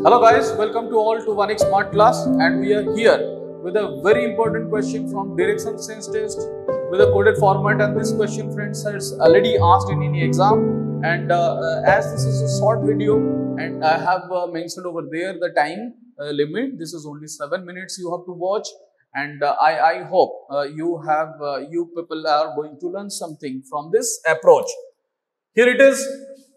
Hello guys, welcome to all to Vanik Smart Class, and we are here with a very important question from direction sense test with a coded format. And this question, friends, has already asked in any exam, and as this is a short video and I have mentioned over there the time limit. This is only 7 minutes you have to watch, and I hope you people are going to learn something from this approach. Here it is.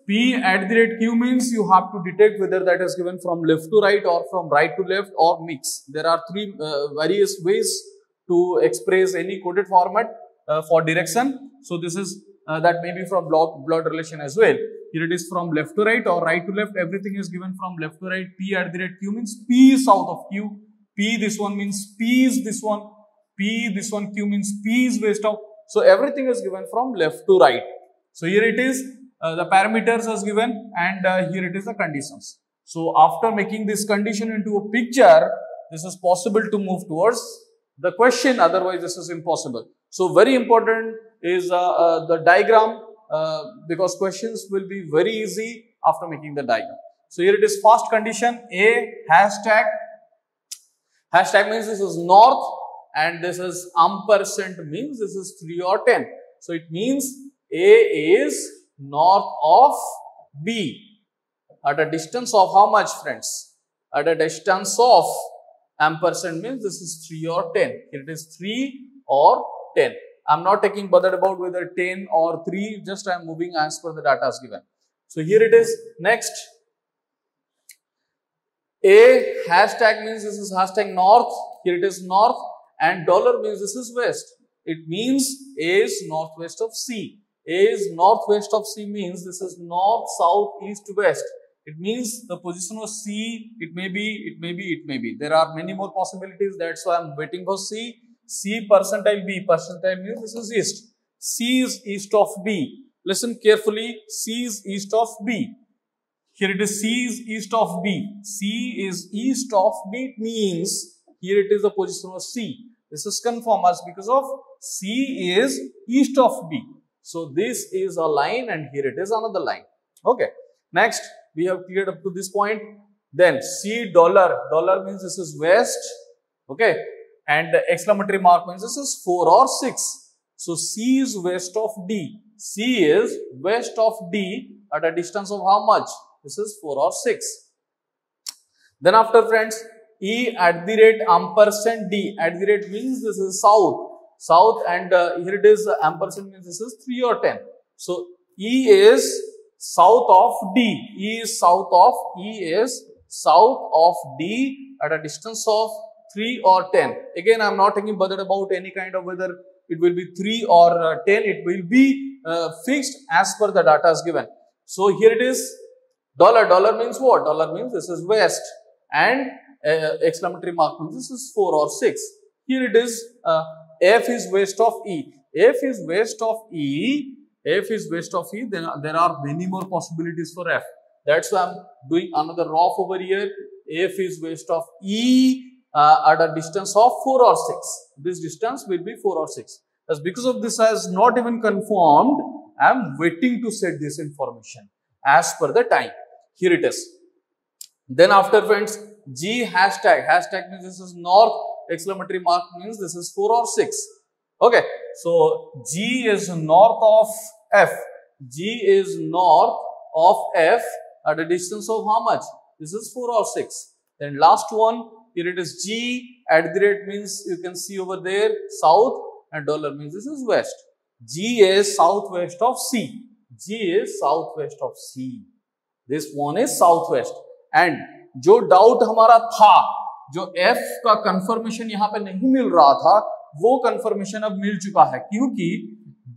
P at the rate Q means you have to detect whether that is given from left to right or from right to left or mix. There are three various ways to express any coded format for direction. So this is that may be from blood relation as well. Here it is from left to right or right to left. Everything is given from left to right. P at the rate Q means P is south of Q. P this one means P is this one. P this one Q means P is west of. So everything is given from left to right. So here it is the parameters is given, and here it is the conditions. So after making this condition into a picture, this is possible to move towards the question. Otherwise this is impossible. So very important is the diagram. Because questions will be very easy after making the diagram. So here it is first condition A hashtag. Hashtag means this is north, and this is ampersand means this is 3 or 10. So it means A is north of B at a distance of how much, friends? At a distance of ampersand means this is 3 or 10. Here it is 3 or 10. I am not taking bother about whether 10 or 3, just I am moving as per the data is given. So here it is. Next, A hashtag means this is hashtag north. Here it is north, and dollar means this is west. It means A is northwest of C. A is northwest of C means this is north, south, east, west. It means the position of C, it may be, it may be, it may be. There are many more possibilities. That's why I am waiting for C. C percentile B, percentile means this is east. C is east of B. Listen carefully, C is east of B. Here it is, C is east of B. C is east of B means here it is the position of C. This is confirmed as because of C is east of B. So this is a line, and here it is another line. Okay. Next, we have cleared up to this point. Then C dollar. Dollar means this is west. Okay. And the exclamatory mark means this is 4 or 6. So C is west of D. C is west of D at a distance of how much? This is 4 or 6. Then after, friends, E at the rate ampersand D. At the rate means this is south. South, and here it is ampersand means this is 3 or 10. So E is south of D. E is south of D at a distance of 3 or 10. Again, I am not taking bother about any kind of whether it will be 3 or 10. It will be fixed as per the data is given. So here it is dollar. Dollar means what? Dollar means this is west, and exclamatory mark means this is 4 or 6. Here it is F is west of E. F is west of E. F is west of E. There are many more possibilities for F. That's why I am doing another rough over here. F is west of E. At a distance of 4 or 6. This distance will be 4 or 6. As because of this I has not even confirmed, I am waiting to set this information as per the time. Here it is. Then after, friends, G hashtag. Hashtag means this is north. Exclamatory mark means this is 4 or 6. Okay. So G is north of F. G is north of F at a distance of how much? This is 4 or 6. Then last one. Here it is G at the rate means you can see over there south, and dollar means this is west. G is southwest of C. G is southwest of C. This one is southwest. And जो doubt हमारा था, जो F का confirmation यहाँ पे नहीं मिल रहा था, वो confirmation अब मिल चुका है, क्योंकि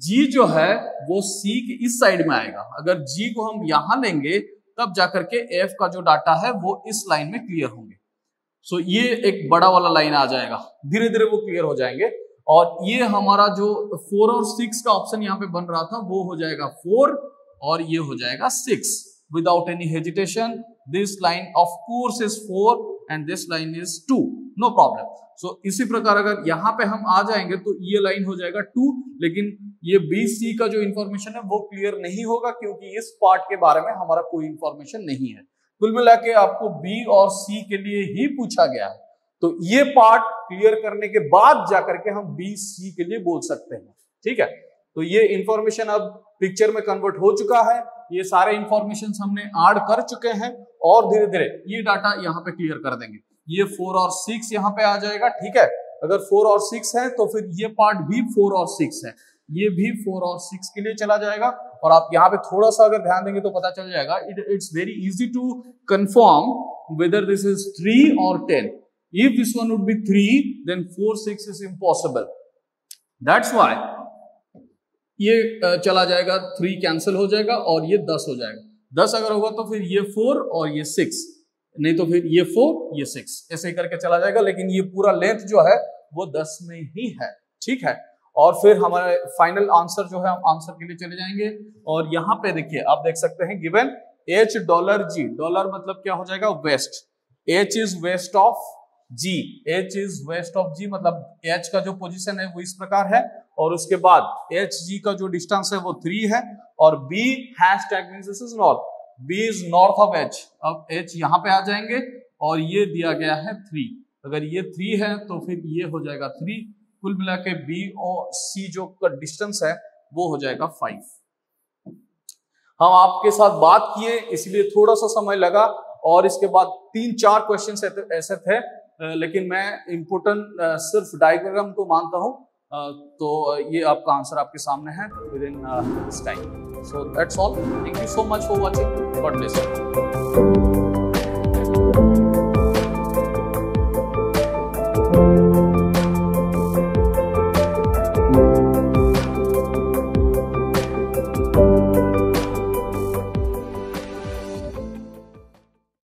G जो है वो C के इस साइड में आएगा. अगर G को हम यहाँ लेंगे तब जाकर के F का जो डाटा है वो इस लाइन में क्लियर होंगे. सो ये एक बड़ा वाला लाइन आ जाएगा, धीरे धीरे वो क्लियर हो जाएंगे. और ये हमारा जो 4 और 6 का ऑप्शन यहाँ पे बन रहा था वो हो जाएगा 4 और ये हो जाएगा 6 without any hesitation. this line of course is 4 and this line is 2, no problem. So इसी प्रकार अगर यहाँ पे हम आ जाएंगे तो ये लाइन हो जाएगा 2, लेकिन ये बी सी का जो इंफॉर्मेशन है वो क्लियर नहीं होगा क्योंकि इस पार्ट के बारे में हमारा कोई इंफॉर्मेशन नहीं है। कुल मिला के आपको बी और सी के लिए ही पूछा गया है, तो ये पार्ट क्लियर करने के बाद जाकर के हम बी सी के लिए बोल सकते हैं। ठीक है, तो ये इंफॉर्मेशन अब पिक्चर में कन्वर्ट हो चुका है, ये सारे इंफॉर्मेशन हमने ऐड कर चुके हैं और धीरे धीरे ये डाटा यहाँ पे क्लियर कर देंगे। ये 4 और 6 यहाँ पे आ जाएगा। ठीक है, अगर 4 और 6 है तो फिर ये पार्ट भी 4 और 6 है, ये भी 4 और 6 के लिए चला जाएगा। और आप यहाँ पे थोड़ा सा अगर ध्यान देंगे तो पता चल जाएगा, it's very easy to confirm whether this is 3 और 10। If this one would be 3 then 4 6 is impossible, that's why ये चला जाएगा, 3 कैंसिल हो जाएगा और ये 10 हो जाएगा। 10 अगर होगा तो फिर ये 4 और ये 6, नहीं तो फिर ये 4 ये 6, ऐसे करके चला जाएगा। लेकिन ये पूरा लेंथ जो है वो 10 में ही है। ठीक है, और फिर हमारा फाइनल आंसर जो है, हम आंसर के लिए चले जाएंगे और यहाँ पे देखिए आप देख सकते हैं गिवन $H $G। डॉलर मतलब क्या हो जाएगा, west. H is west of G, H is west of G मतलब H का जो पोजीशन है वो इस प्रकार है, और उसके बाद HG का जो डिस्टेंस है वो 3 है, और B hashtag means this is north, B is north of H। अब H यहाँ पे आ जाएंगे और ये दिया गया है 3, अगर ये 3 है तो फिर ये हो जाएगा 3। कुल मिला के B और C जो का डिस्टेंस है वो हो जाएगा 5। हम आपके साथ बात किए इसलिए थोड़ा सा समय लगा, और इसके बाद 3-4 क्वेश्चन ऐसे थे, लेकिन मैं इम्पोर्टेंट सिर्फ डायग्राम को मानता हूँ। तो ये आपका आंसर आपके सामने है within this time. So that's all, thank you so much for watching, God bless you.